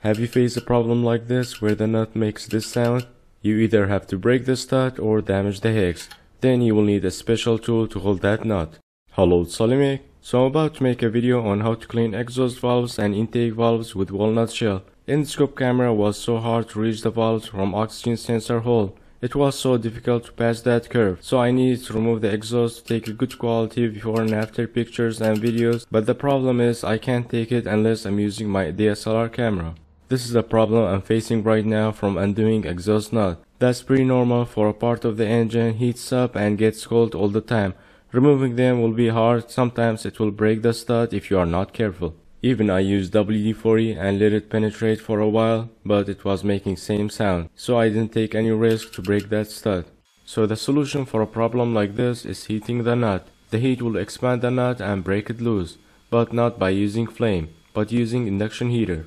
Have you faced a problem like this where the nut makes this sound? You either have to break the stud or damage the hex. Then you will need a special tool to hold that nut. Hello, it's AliMech. So I'm about to make a video on how to clean exhaust valves and intake valves with walnut shell. Endoscope camera was so hard to reach the valves from oxygen sensor hole. It was so difficult to pass that curve, so I needed to remove the exhaust to take a good quality before and after pictures and videos, but the problem is I can't take it unless I'm using my DSLR camera. This is the problem I'm facing right now from undoing exhaust nut. That's pretty normal for a part of the engine heats up and gets cold all the time. Removing them will be hard, sometimes it will break the stud if you are not careful. Even I used WD-40 and let it penetrate for a while, but it was making same sound, so I didn't take any risk to break that stud. So the solution for a problem like this is heating the nut. The heat will expand the nut and break it loose, but not by using flame, but using induction heater.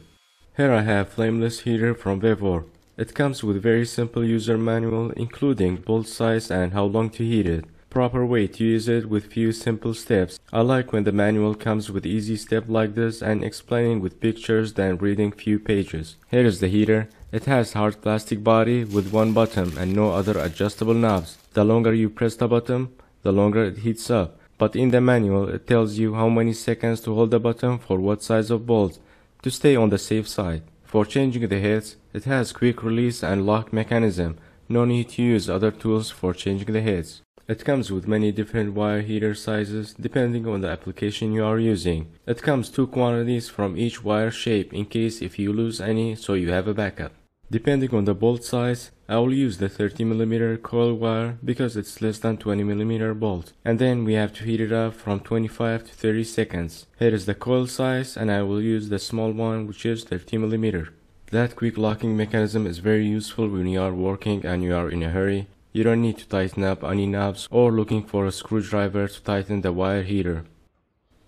Here I have flameless heater from VEVOR. It comes with very simple user manual including bolt size and how long to heat it. Proper way to use it with few simple steps. I like when the manual comes with easy step like this and explaining with pictures than reading few pages. Here is the heater. It has hard plastic body with one button and no other adjustable knobs. The longer you press the button, the longer it heats up. But in the manual it tells you how many seconds to hold the button for what size of bolts to stay on the safe side. For changing the heads, it has quick release and lock mechanism. No need to use other tools for changing the heads. It comes with many different wire heater sizes depending on the application you are using. It comes two quantities from each wire shape in case if you lose any, so you have a backup. Depending on the bolt size, I will use the 30mm coil wire because it's less than 20mm bolt. And then we have to heat it up from 25 to 30 seconds. Here is the coil size and I will use the small one which is 30mm. That quick locking mechanism is very useful when you are working and you are in a hurry. You don't need to tighten up any knobs or looking for a screwdriver to tighten the wire heater.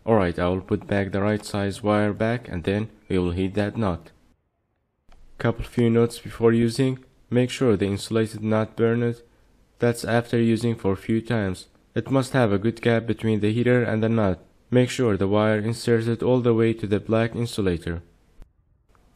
Alright, I will put back the right size wire back and then we will heat that nut. Couple few notes before using. Make sure the insulated nut burn it. That's after using for few times. It must have a good gap between the heater and the nut. Make sure the wire inserted all the way to the black insulator.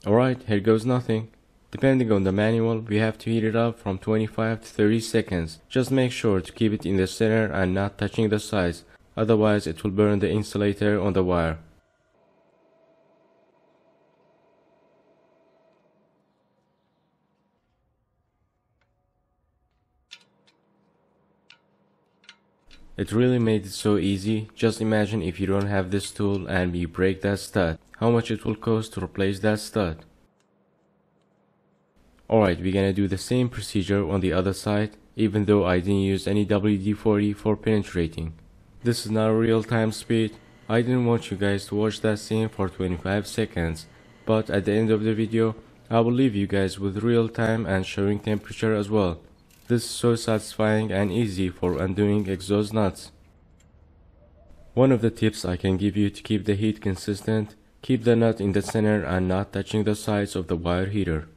Alright, here goes nothing. Depending on the manual, we have to heat it up from 25 to 30 seconds. Just make sure to keep it in the center and not touching the sides, otherwise it will burn the insulator on the wire. It really made it so easy. Just imagine if you don't have this tool and you break that stud, how much it will cost to replace that stud. Alright, we're gonna do the same procedure on the other side, even though I didn't use any WD-40 for penetrating. This is not real-time speed. I didn't want you guys to watch that scene for 25 seconds, but at the end of the video, I will leave you guys with real-time and showing temperature as well. This is so satisfying and easy for undoing exhaust nuts. One of the tips I can give you to keep the heat consistent, keep the nut in the center and not touching the sides of the wire heater.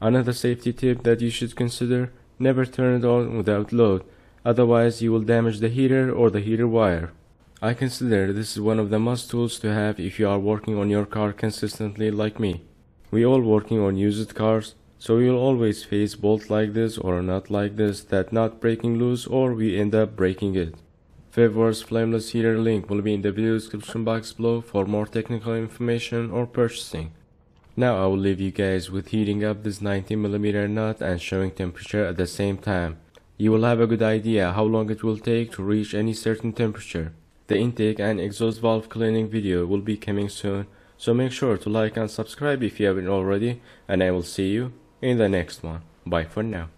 Another safety tip that you should consider, never turn it on without load, otherwise you will damage the heater or the heater wire. I consider this is one of the must tools to have if you are working on your car consistently like me. We all working on used cars, so we will always face bolt like this or a nut like this that not breaking loose or we end up breaking it. VEVOR's flameless heater link will be in the video description box below for more technical information or purchasing. Now I will leave you guys with heating up this 90mm nut and showing temperature at the same time. You will have a good idea how long it will take to reach any certain temperature. The intake and exhaust valve cleaning video will be coming soon, so make sure to like and subscribe if you haven't already, and I will see you in the next one. Bye for now.